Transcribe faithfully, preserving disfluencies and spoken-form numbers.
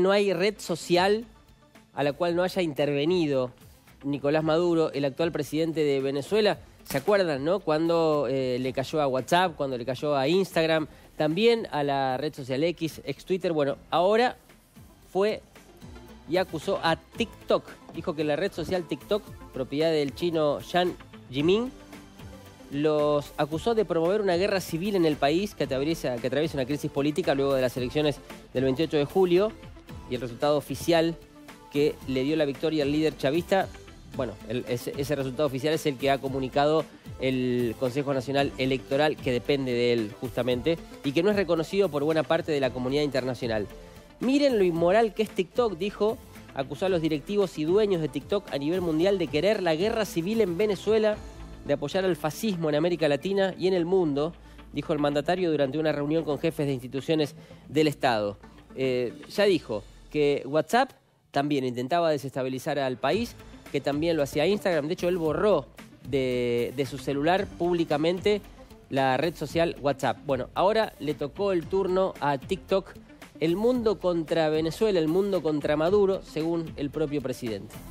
no hay red social a la cual no haya intervenido Nicolás Maduro, el actual presidente de Venezuela. ¿Se acuerdan, no? Cuando eh, le cayó a WhatsApp, cuando le cayó a Instagram, también a la red social X, ex Twitter. Bueno, ahora fue y acusó a TikTok. Dijo que la red social TikTok, propiedad del chino Zhang Yiming, los acusó de promover una guerra civil en el país que atraviesa, que atraviesa una crisis política luego de las elecciones del veintiocho de julio y el resultado oficial que le dio la victoria al líder chavista. Bueno, el, ese, ese resultado oficial es el que ha comunicado el Consejo Nacional Electoral, que depende de él justamente, y que no es reconocido por buena parte de la comunidad internacional. Miren lo inmoral que es TikTok, dijo, acusó a los directivos y dueños de TikTok a nivel mundial de querer la guerra civil en Venezuela, de apoyar al fascismo en América Latina y en el mundo, dijo el mandatario durante una reunión con jefes de instituciones del Estado. Eh, ya dijo que WhatsApp también intentaba desestabilizar al país, que también lo hacía Instagram. De hecho, él borró de, de su celular públicamente la red social WhatsApp. Bueno, ahora le tocó el turno a TikTok. El mundo contra Venezuela, el mundo contra Maduro, según el propio presidente.